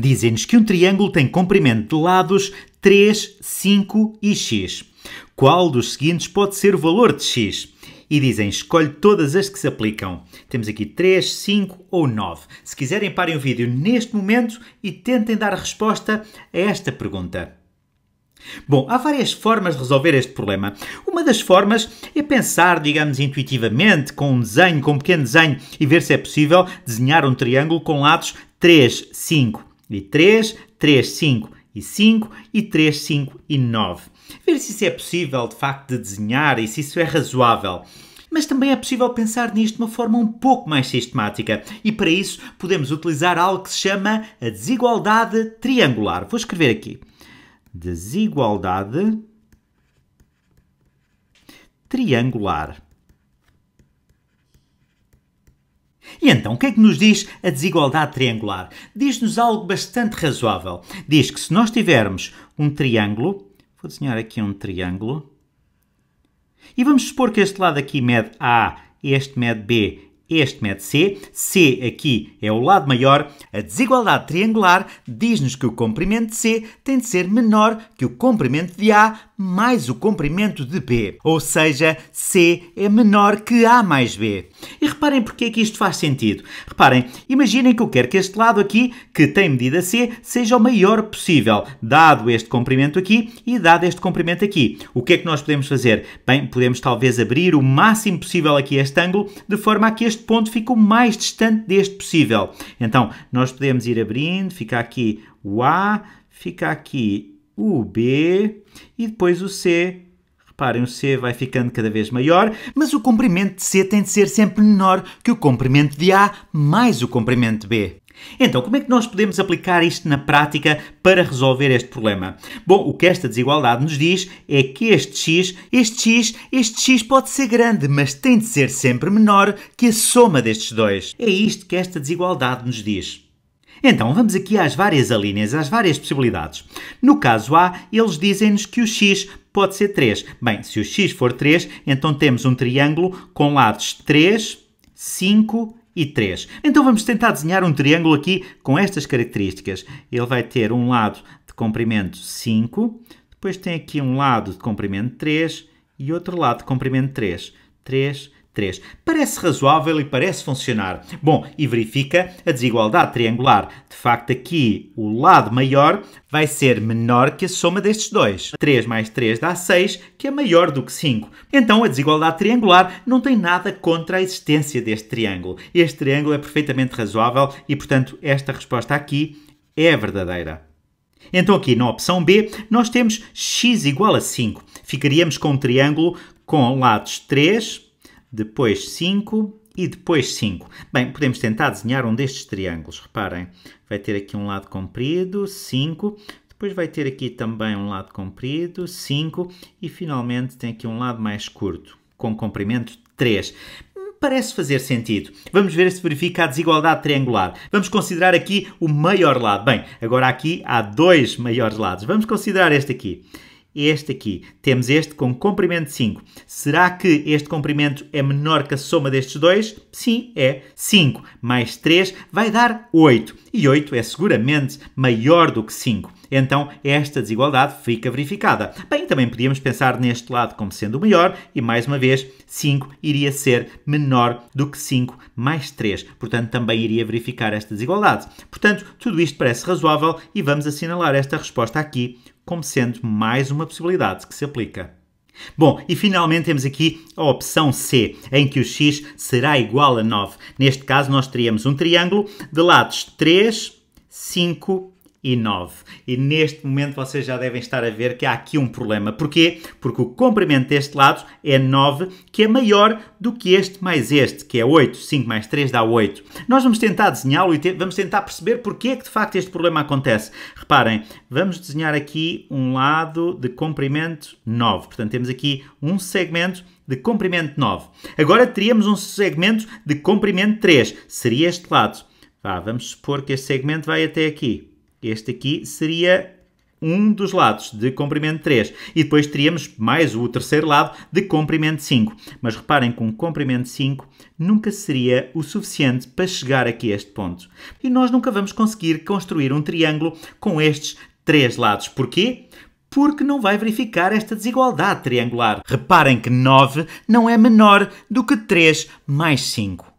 dizem-nos que um triângulo tem comprimento de lados 3, 5 e x. Qual dos seguintes pode ser o valor de x? E dizem, escolhe todas as que se aplicam. Temos aqui 3, 5 ou 9. Se quiserem, parem o vídeo neste momento e tentem dar a resposta a esta pergunta. Bom, há várias formas de resolver este problema. Uma das formas é pensar, digamos, intuitivamente, com um desenho, com um pequeno desenho, e ver se é possível desenhar um triângulo com lados 3, 5 e 3, 3, 5 e 5 e 3, 5 e 9. Ver se isso é possível, de facto, de desenhar e se isso é razoável. Mas também é possível pensar nisto de uma forma um pouco mais sistemática. E para isso podemos utilizar algo que se chama a desigualdade triangular. Vou escrever aqui. Desigualdade triangular. E então, o que é que nos diz a desigualdade triangular? Diz-nos algo bastante razoável. Diz que se nós tivermos um triângulo... Vou desenhar aqui um triângulo. E vamos supor que este lado aqui mede A, este mede B, este mede C. C aqui é o lado maior. A desigualdade triangular diz-nos que o comprimento de C tem de ser menor que o comprimento de A mais o comprimento de B. Ou seja, C é menor que A mais B. E reparem porque é que isto faz sentido. Reparem, imaginem que eu quero que este lado aqui, que tem medida C, seja o maior possível, dado este comprimento aqui e dado este comprimento aqui. O que é que nós podemos fazer? Bem, podemos talvez abrir o máximo possível aqui este ângulo, de forma a que este ponto fique o mais distante deste possível. Então, nós podemos ir abrindo, fica aqui o A, fica aqui o B e depois o C. Reparem, o C vai ficando cada vez maior, mas o comprimento de C tem de ser sempre menor que o comprimento de A mais o comprimento de B. Então, como é que nós podemos aplicar isto na prática para resolver este problema? Bom, o que esta desigualdade nos diz é que este x pode ser grande, mas tem de ser sempre menor que a soma destes dois. É isto que esta desigualdade nos diz. Então, vamos aqui às várias alíneas, às várias possibilidades. No caso A, eles dizem-nos que o x pode ser 3. Bem, se o x for 3, então temos um triângulo com lados 3, 5 e 3. Então, vamos tentar desenhar um triângulo aqui com estas características. Ele vai ter um lado de comprimento 5, depois tem aqui um lado de comprimento 3 e outro lado de comprimento 3. 3, 3. Parece razoável e parece funcionar. Bom, e verifica a desigualdade triangular. De facto, aqui o lado maior vai ser menor que a soma destes dois. 3 mais 3 dá 6, que é maior do que 5. Então, a desigualdade triangular não tem nada contra a existência deste triângulo. Este triângulo é perfeitamente razoável e, portanto, esta resposta aqui é verdadeira. Então, aqui na opção B, nós temos x igual a 5. Ficaríamos com um triângulo com lados 3... depois 5 e depois 5. Bem, podemos tentar desenhar um destes triângulos. Reparem, vai ter aqui um lado comprido, 5. Depois vai ter aqui também um lado comprido, 5. E finalmente tem aqui um lado mais curto, com comprimento 3. Parece fazer sentido. Vamos ver se verifica a desigualdade triangular. Vamos considerar aqui o maior lado. Bem, agora aqui há dois maiores lados. Vamos considerar este aqui. Este aqui. Temos este com comprimento 5. Será que este comprimento é menor que a soma destes dois? Sim, é. 5 mais 3 vai dar 8. E 8 é seguramente maior do que 5. Então, esta desigualdade fica verificada. Bem, também podíamos pensar neste lado como sendo o maior. E, mais uma vez, 5 iria ser menor do que 5 mais 3. Portanto, também iria verificar esta desigualdade. Portanto, tudo isto parece razoável e vamos assinalar esta resposta aqui como sendo mais uma possibilidade que se aplica. Bom, e finalmente temos aqui a opção C, em que o x será igual a 9. Neste caso, nós teríamos um triângulo de lados 3, 5 e 9. E neste momento vocês já devem estar a ver que há aqui um problema. Porquê? Porque o comprimento deste lado é 9, que é maior do que este mais este, que é 8. 5 mais 3 dá 8. Nós vamos tentar desenhá-lo e vamos tentar perceber porque é que de facto este problema acontece. Reparem, vamos desenhar aqui um lado de comprimento 9. Portanto, temos aqui um segmento de comprimento 9. Agora teríamos um segmento de comprimento 3. Seria este lado. Vamos supor que este segmento vai até aqui. Este aqui seria um dos lados de comprimento 3 e depois teríamos mais o terceiro lado de comprimento 5. Mas reparem que um comprimento 5 nunca seria o suficiente para chegar aqui a este ponto. E nós nunca vamos conseguir construir um triângulo com estes três lados. Porquê? Porque não vai verificar esta desigualdade triangular. Reparem que 9 não é menor do que 3 mais 5.